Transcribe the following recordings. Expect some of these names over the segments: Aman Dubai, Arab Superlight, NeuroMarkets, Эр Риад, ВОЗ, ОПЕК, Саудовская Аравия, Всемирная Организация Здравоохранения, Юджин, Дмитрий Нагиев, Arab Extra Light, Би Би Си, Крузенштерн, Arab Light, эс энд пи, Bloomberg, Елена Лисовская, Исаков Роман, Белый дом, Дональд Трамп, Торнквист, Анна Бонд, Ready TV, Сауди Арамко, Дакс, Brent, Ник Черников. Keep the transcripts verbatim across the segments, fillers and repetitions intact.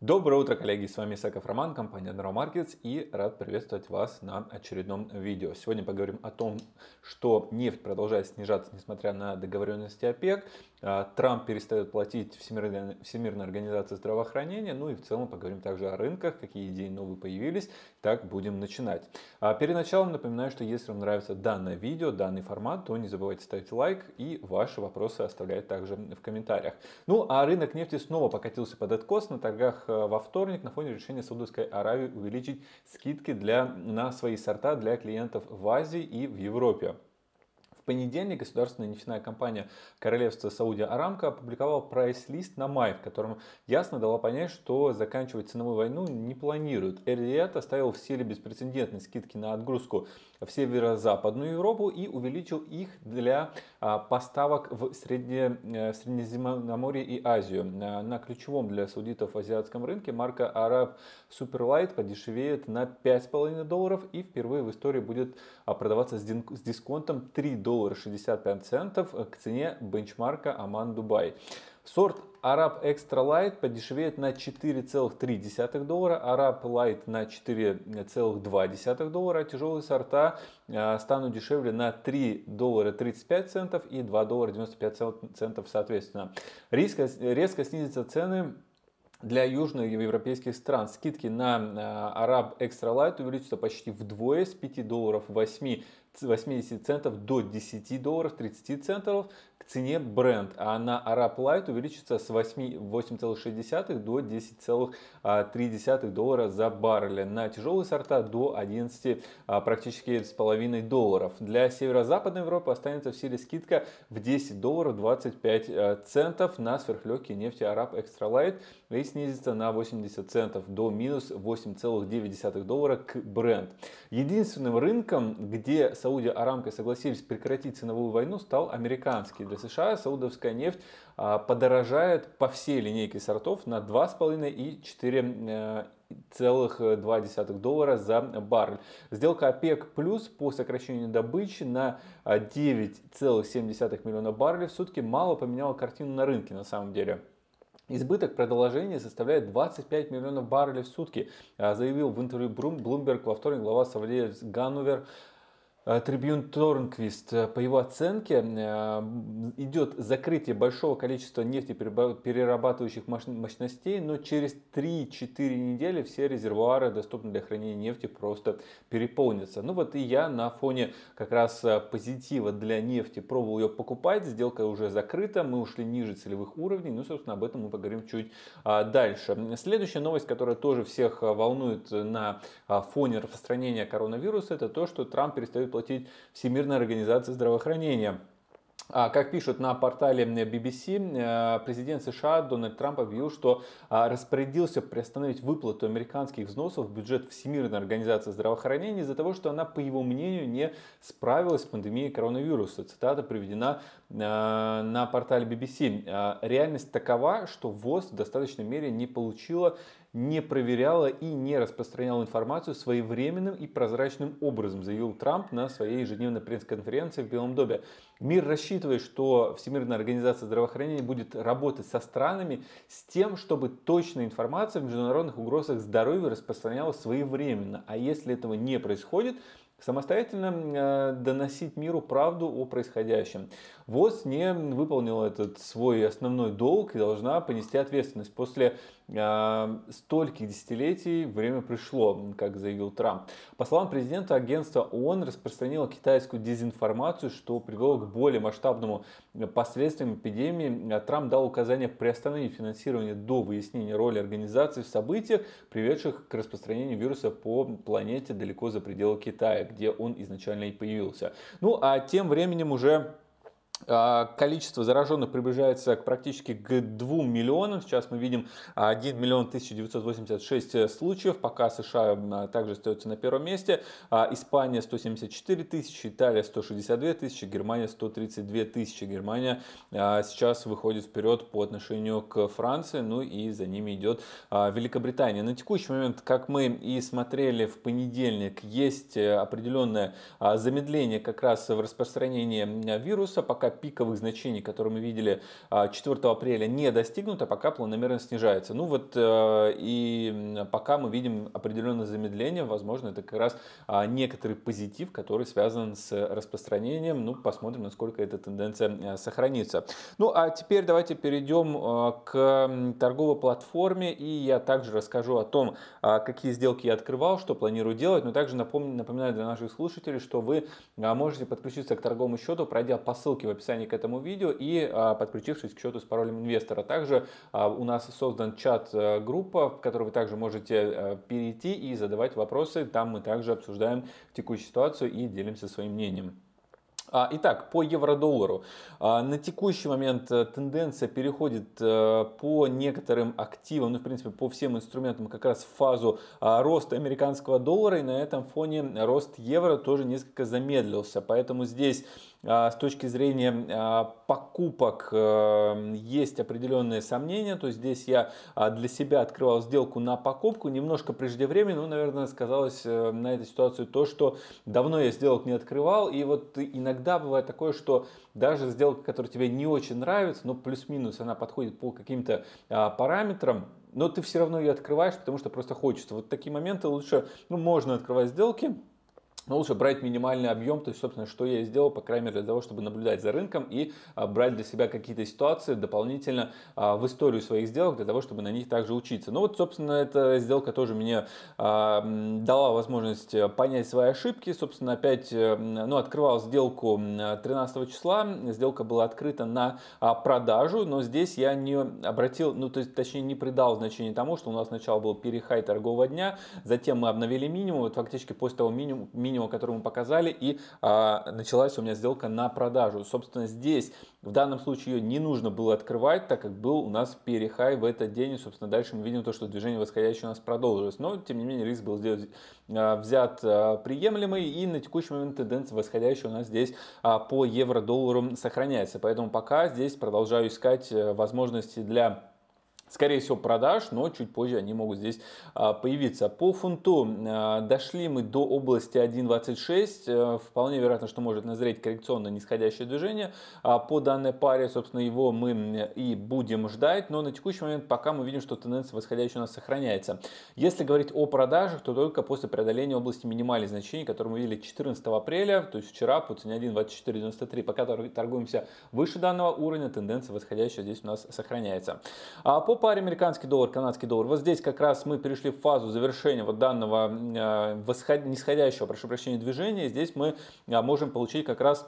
Доброе утро, коллеги! С вами Исаков Роман, компания NeuroMarkets, и рад приветствовать вас на очередном видео. Сегодня поговорим о том, что нефть продолжает снижаться, несмотря на договоренности ОПЕК, Трамп перестает платить Всемирной, Всемирной Организации Здравоохранения, ну и в целом поговорим также о рынках, какие идеи новые появились. Так, будем начинать. Перед началом напоминаю, что если вам нравится данное видео, данный формат, то не забывайте ставить лайк и ваши вопросы оставлять также в комментариях. Ну а рынок нефти снова покатился под откос на торгах во вторник на фоне решения Саудовской Аравии увеличить скидки для, на свои сорта для клиентов в Азии и в Европе. В понедельник государственная нефтяная компания Королевства Сауди Арамко опубликовала прайс-лист на май, в котором ясно дала понять, что заканчивать ценовую войну не планирует. Эр Риад оставил в силе беспрецедентные скидки на отгрузку в северо-западную Европу и увеличил их для а, поставок в, средне, в Средиземноморье и Азию. На, на ключевом для саудитов азиатском рынке марка Arab Superlight подешевеет на пять с половиной долларов и впервые в истории будет а, продаваться с, дин, с дисконтом три доллара шестьдесят пять центов к цене бенчмарка Aman Dubai. Сорт Arab Extra Light подешевеет на четыре целых три десятых доллара, Arab Light на четыре целых два десятых доллара, а тяжелые сорта станут дешевле на три доллара тридцать пять центов и два доллара девяносто пять центов соответственно. Резко, резко снизятся цены для южноевропейских стран. Скидки на Arab Extra Light увеличатся почти вдвое, с пяти долларов восьмидесяти центов до десяти долларов тридцати центов к цене Brent, а на Arab Light увеличится с восьми целых шести десятых до десяти целых трёх десятых доллара за баррель. На тяжелые сорта до одиннадцати, практически с половиной долларов. Для северо-западной Европы останется в силе скидка в десять долларов двадцать пять центов на сверхлегкие нефти Arab Extra Light и снизится на восемьдесят центов до минус восьми целых девяти десятых доллара к Brent. Единственным рынком, где Сауди Арамко согласились прекратить ценовую войну, стал американский. Для США саудовская нефть подорожает по всей линейке сортов на два с половиной и четыре целых два десятых доллара за баррель. Сделка ОПЕК плюс по сокращению добычи на девять целых семь десятых миллиона баррелей в сутки мало поменяла картину на рынке на самом деле. Избыток предложения составляет двадцать пять миллионов баррелей в сутки, заявил в интервью Bloomberg во вторник глава Сауди Ганувер Трибюн Торнквист. По его оценке, идет закрытие большого количества нефтеперерабатывающих мощностей, но через три-четыре недели все резервуары, доступные для хранения нефти, просто переполнятся. Ну вот и я на фоне как раз позитива для нефти пробовал ее покупать. Сделка уже закрыта, мы ушли ниже целевых уровней. Ну, собственно, об этом мы поговорим чуть дальше. Следующая новость, которая тоже всех волнует на фоне распространения коронавируса, это то, что Трамп перестает платить платить Всемирная Организация Здравоохранения. Как пишут на портале Би Би Си, президент США Дональд Трамп объявил, что распорядился приостановить выплату американских взносов в бюджет Всемирной Организации Здравоохранения из-за того, что она, по его мнению, не справилась с пандемией коронавируса. Цитата приведена на портале Би Би Си. Реальность такова, что ВОЗ в достаточной мере не получила, не проверяла и не распространяла информацию своевременным и прозрачным образом, заявил Трамп на своей ежедневной пресс-конференции в Белом доме. Мир рассчитывает, что Всемирная Организация Здравоохранения будет работать со странами с тем, чтобы точная информация о международных угрозах здоровья распространялась своевременно. А если этого не происходит, самостоятельно э, доносить миру правду о происходящем. ВОЗ не выполнила этот свой основной долг и должна понести ответственность. После э, стольких десятилетий время пришло, как заявил Трамп. По словам президента, агентство ООН распространило китайскую дезинформацию, что привело к более масштабному последствиям эпидемии. Трамп дал указание приостановить финансирование до выяснения роли организации в событиях, приведших к распространению вируса по планете далеко за пределы Китая, где он изначально и появился. Ну а тем временем уже количество зараженных приближается к практически к двум миллионам. Сейчас мы видим один миллион тысяча девятьсот восемьдесят шесть случаев. Пока США также остается на первом месте. Испания сто семьдесят четыре тысячи, Италия сто шестьдесят две тысячи, Германия сто тридцать две тысячи. Германия сейчас выходит вперед по отношению к Франции, ну и за ними идет Великобритания. На текущий момент, как мы и смотрели в понедельник, есть определенное замедление как раз в распространении вируса. Пока пока пиковых значений, которые мы видели четвёртого апреля, не достигнуто, пока планомерно снижается. Ну вот и пока мы видим определенное замедление, возможно, это как раз некоторый позитив, который связан с распространением. Ну, посмотрим, насколько эта тенденция сохранится. Ну, а теперь давайте перейдем к торговой платформе, и я также расскажу о том, какие сделки я открывал, что планирую делать, но также напомню, напоминаю для наших слушателей, что вы можете подключиться к торговому счету, пройдя по ссылке в описании к этому видео и подключившись к счету с паролем инвестора. Также у нас создан чат-группа, в которую вы также можете перейти и задавать вопросы, там мы также обсуждаем текущую ситуацию и делимся своим мнением. Итак, по евро-доллару. На текущий момент тенденция переходит по некоторым активам, ну, в принципе, по всем инструментам как раз в фазу роста американского доллара, и на этом фоне рост евро тоже несколько замедлился, поэтому здесь с точки зрения покупок есть определенные сомнения, то есть здесь я для себя открывал сделку на покупку, немножко преждевременно, ну, наверное, сказалось на эту ситуацию то, что давно я сделок не открывал, и вот иногда бывает такое, что даже сделка, которая тебе не очень нравится, но плюс-минус она подходит по каким-то параметрам, но ты все равно ее открываешь, потому что просто хочется. Вот такие моменты лучше, ну, можно открывать сделки, но лучше брать минимальный объем, то есть, собственно, что я и сделал, по крайней мере, для того, чтобы наблюдать за рынком и брать для себя какие-то ситуации дополнительно в историю своих сделок, для того, чтобы на них также учиться. Ну вот, собственно, эта сделка тоже мне дала возможность понять свои ошибки. Собственно, опять, ну, открывал сделку тринадцатого числа, сделка была открыта на продажу, но здесь я не обратил, ну, то есть, точнее, не придал значения тому, что у нас сначала был перехай торгового дня, затем мы обновили минимум, вот фактически после того минимума, который мы показали, и а, началась у меня сделка на продажу. Собственно, здесь в данном случае ее не нужно было открывать, так как был у нас перехай в этот день, и, собственно, дальше мы видим то, что движение восходящее у нас продолжилось, но, тем не менее, риск был здесь а, взят а, приемлемый, и на текущий момент тенденция восходящая у нас здесь а, по евро-доллару сохраняется, поэтому пока здесь продолжаю искать а, возможности для, скорее всего, продаж, но чуть позже они могут здесь а, появиться. По фунту а, дошли мы до области один двадцать шесть. А, вполне вероятно, что может назреть коррекционно нисходящее движение. А, по данной паре, собственно, его мы и будем ждать. Но на текущий момент пока мы видим, что тенденция восходящая у нас сохраняется. Если говорить о продажах, то только после преодоления области минимальных значений, которые мы видели четырнадцатого апреля, то есть вчера, по цене один двадцать четыре девяносто три. Пока торгуемся выше данного уровня, тенденция восходящая здесь у нас сохраняется. А, по паре американский доллар, канадский доллар. Вот здесь как раз мы перешли в фазу завершения вот данного э, восход... нисходящего, прошу прощения, движения. Здесь мы э, можем получить как раз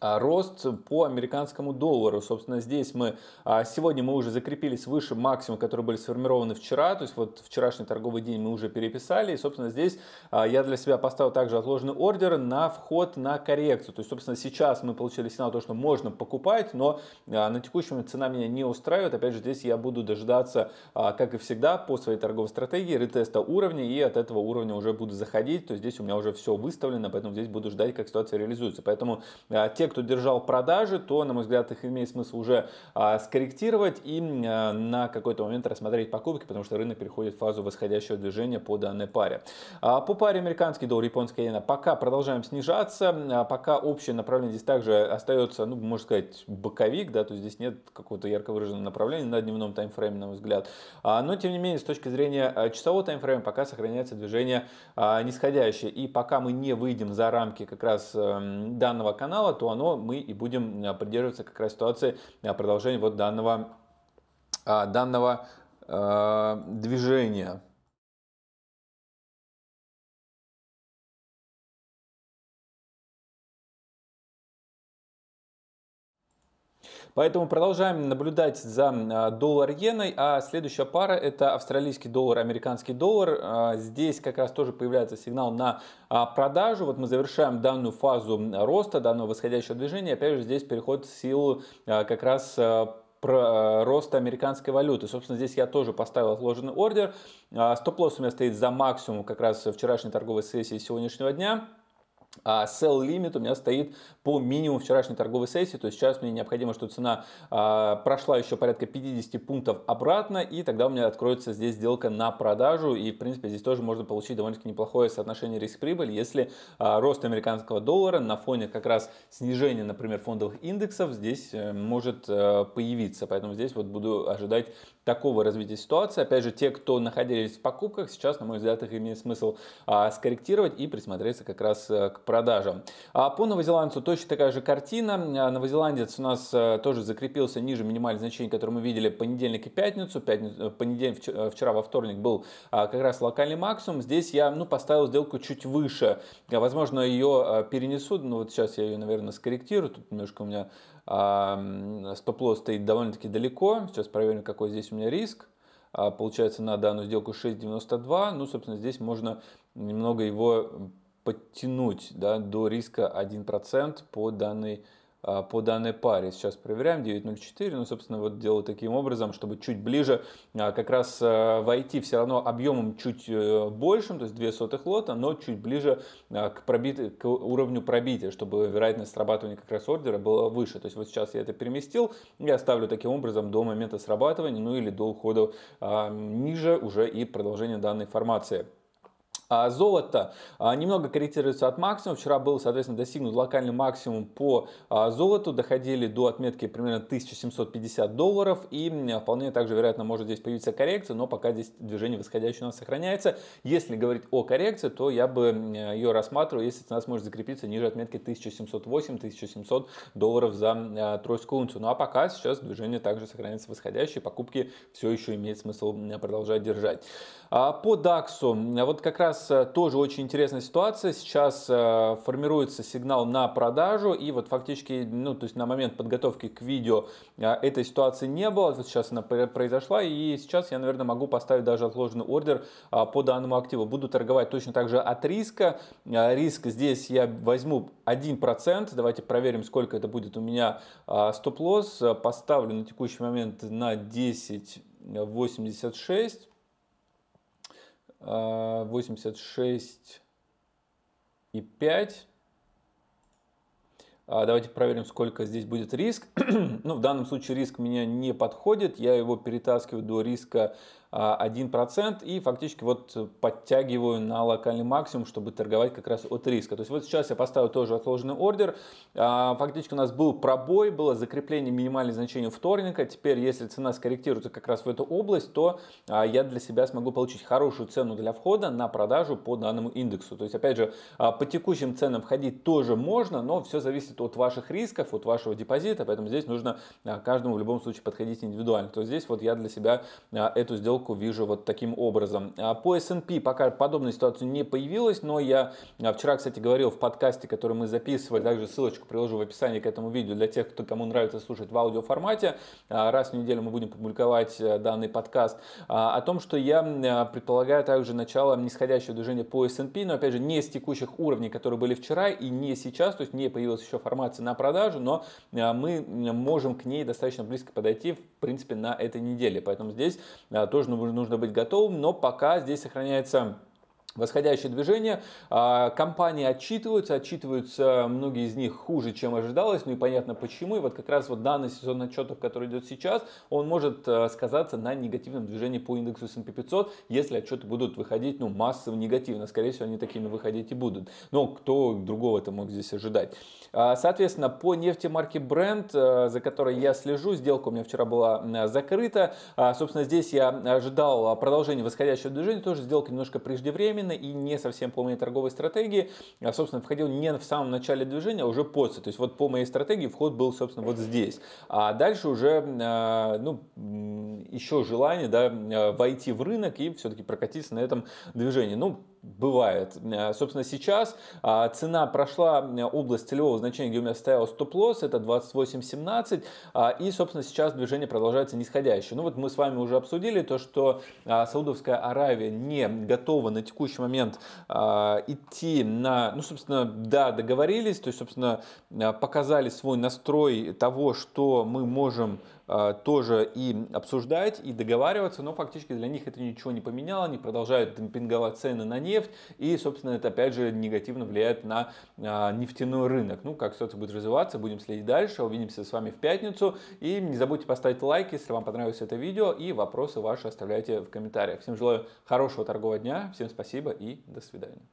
рост по американскому доллару. Собственно, здесь мы сегодня мы уже закрепились выше максимума, которые были сформированы вчера, то есть вот вчерашний торговый день мы уже переписали, и, собственно, здесь я для себя поставил также отложенный ордер на вход на коррекцию, то есть, собственно, сейчас мы получили сигнал то, что можно покупать, но на текущий момент цена меня не устраивает, опять же, здесь я буду дожидаться, как и всегда, по своей торговой стратегии ретеста уровня, и от этого уровня уже буду заходить, то есть здесь у меня уже все выставлено, поэтому здесь буду ждать, как ситуация реализуется, поэтому те, кто держал продажи, то, на мой взгляд, их имеет смысл уже а, скорректировать и а, на какой-то момент рассмотреть покупки, потому что рынок переходит в фазу восходящего движения по данной паре. А, по паре американский доллар, японская иена пока продолжаем снижаться, а, пока общее направление здесь также остается, ну, можно сказать, боковик, да, то есть здесь нет какого-то ярко выраженного направления на дневном таймфрейме, на мой взгляд, а, но, тем не менее, с точки зрения часового таймфрейма пока сохраняется движение а, нисходящее, и пока мы не выйдем за рамки как раз а, данного канала, то оно мы и будем придерживаться как раз ситуации продолжения вот данного, данного э, движения. Поэтому продолжаем наблюдать за доллар-иеной, а следующая пара это австралийский доллар, американский доллар. Здесь как раз тоже появляется сигнал на продажу. Вот мы завершаем данную фазу роста, данного восходящего движения. Опять же здесь переход в силу как раз роста американской валюты. Собственно, здесь я тоже поставил отложенный ордер. Стоп-лосс у меня стоит за максимум как раз вчерашней торговой сессии сегодняшнего дня. А sell-limit у меня стоит по минимуму вчерашней торговой сессии, то есть сейчас мне необходимо, что цена а, прошла еще порядка пятидесяти пунктов обратно, и тогда у меня откроется здесь сделка на продажу, и в принципе здесь тоже можно получить довольно-таки неплохое соотношение риск-прибыль, если а, рост американского доллара на фоне как раз снижения, например, фондовых индексов здесь а, может а, появиться, поэтому здесь вот буду ожидать такого развития ситуации. Опять же, те, кто находились в покупках, сейчас, на мой взгляд, их имеет смысл а, скорректировать и присмотреться как раз а, к продажам. А по новозеландцу точно такая же картина. Новозеландец у нас тоже закрепился ниже минимальных значений, которые мы видели понедельник и пятницу. Пятницу понедельник, вчера во вторник был как раз локальный максимум. Здесь я ну, поставил сделку чуть выше. Возможно, ее перенесу. Ну, вот сейчас я ее, наверное, скорректирую. Тут немножко у меня стоп-лосс стоит довольно-таки далеко. Сейчас проверим, какой здесь у меня риск. Получается, на данную сделку шесть девяносто два. Ну, собственно, здесь можно немного его подтянуть, да, до риска один процент по данной, по данной паре. Сейчас проверяем девять ноль четыре. Ну, собственно, вот делаю таким образом, чтобы чуть ближе как раз войти все равно объемом чуть большим, то есть ноль целых ноль два лота, но чуть ближе к, пробитию, к уровню пробития, чтобы вероятность срабатывания как раз ордера была выше. То есть вот сейчас я это переместил и оставлю таким образом до момента срабатывания, ну или до ухода а, ниже уже и продолжения данной формации. Золото немного корректируется от максимума. Вчера был, соответственно, достигнут локальный максимум по золоту. Доходили до отметки примерно тысяча семьсот пятьдесят долларов. И вполне также, вероятно, может здесь появиться коррекция. Но пока здесь движение восходящее у нас сохраняется. Если говорить о коррекции, то я бы ее рассматривал, если цена сможет закрепиться ниже отметки тысяча семьсот восемь — тысяча семьсот долларов за тройскую унцию. Ну а пока сейчас движение также сохраняется восходящее. Покупки все еще имеет смысл продолжать держать. По даксу. Вот как раз тоже очень интересная ситуация. Сейчас э, формируется сигнал на продажу, и вот фактически, ну, то есть на момент подготовки к видео э, этой ситуации не было. Вот сейчас она произошла, и сейчас я, наверное, могу поставить даже отложенный ордер э, по данному активу. Буду торговать точно так же от риска. Э, риск здесь я возьму один процент. Давайте проверим, сколько это будет у меня э, стоп-лосс. Поставлю на текущий момент на десять восемьдесят шесть. восемьдесят шесть и пять. Давайте проверим, сколько здесь будет риск. Ну, в данном случае риск меня не подходит. Я его перетаскиваю до риска один процент и фактически вот подтягиваю на локальный максимум, чтобы торговать как раз от риска. То есть вот сейчас я поставил тоже отложенный ордер. Фактически у нас был пробой, было закрепление минимальных значений вторника. Теперь, если цена скорректируется как раз в эту область, то я для себя смогу получить хорошую цену для входа на продажу по данному индексу. То есть, опять же, по текущим ценам входить тоже можно, но все зависит от ваших рисков, от вашего депозита. Поэтому здесь нужно каждому в любом случае подходить индивидуально. То есть здесь вот я для себя эту сделку вижу вот таким образом. По эс энд пи пока подобная ситуация не появилась, но я вчера, кстати, говорил в подкасте, который мы записывали, также ссылочку приложу в описании к этому видео для тех, кто, кому нравится слушать в аудиоформате. Раз в неделю мы будем публиковать данный подкаст о том, что я предполагаю также начало нисходящего движения по эс энд пи, но опять же не с текущих уровней, которые были вчера и не сейчас, то есть не появилась еще формация на продажу, но мы можем к ней достаточно близко подойти, в принципе, на этой неделе. Поэтому здесь тоже нужно быть готовым, но пока здесь сохраняется восходящее движение. Компании отчитываются, отчитываются многие из них хуже, чем ожидалось, ну и понятно почему. И вот как раз вот данный сезон отчетов, который идет сейчас, он может сказаться на негативном движении по индексу эс энд пи пятьсот, если отчеты будут выходить ну, массово негативно. Скорее всего, они такими выходить и будут. Но кто другого-то мог здесь ожидать? Соответственно, по нефти марки Brent, за которой я слежу, сделка у меня вчера была закрыта. Собственно, здесь я ожидал продолжения восходящего движения, тоже сделка немножко преждевременно и не совсем по моей торговой стратегии. Я, собственно, входил не в самом начале движения, а уже после. То есть вот по моей стратегии вход был, собственно, вот здесь. А дальше уже ну, еще желание, да, войти в рынок и все-таки прокатиться на этом движении. Ну, бывает. Собственно, сейчас цена прошла область целевого значения, где у меня стоял стоп-лосс, это двадцать восемь семнадцать, и, собственно, сейчас движение продолжается нисходящее. Ну вот мы с вами уже обсудили то, что Саудовская Аравия не готова на текущий момент идти на, ну, собственно, да, договорились, то есть, собственно, показали свой настрой того, что мы можем тоже и обсуждать обсуждать и договариваться, но фактически для них это ничего не поменяло, они продолжают демпинговать цены на нефть, и, собственно, это опять же негативно влияет на а, нефтяной рынок. Ну, как ситуация будет развиваться, будем следить дальше, увидимся с вами в пятницу, и не забудьте поставить лайк, если вам понравилось это видео, и вопросы ваши оставляйте в комментариях. Всем желаю хорошего торгового дня, всем спасибо и до свидания.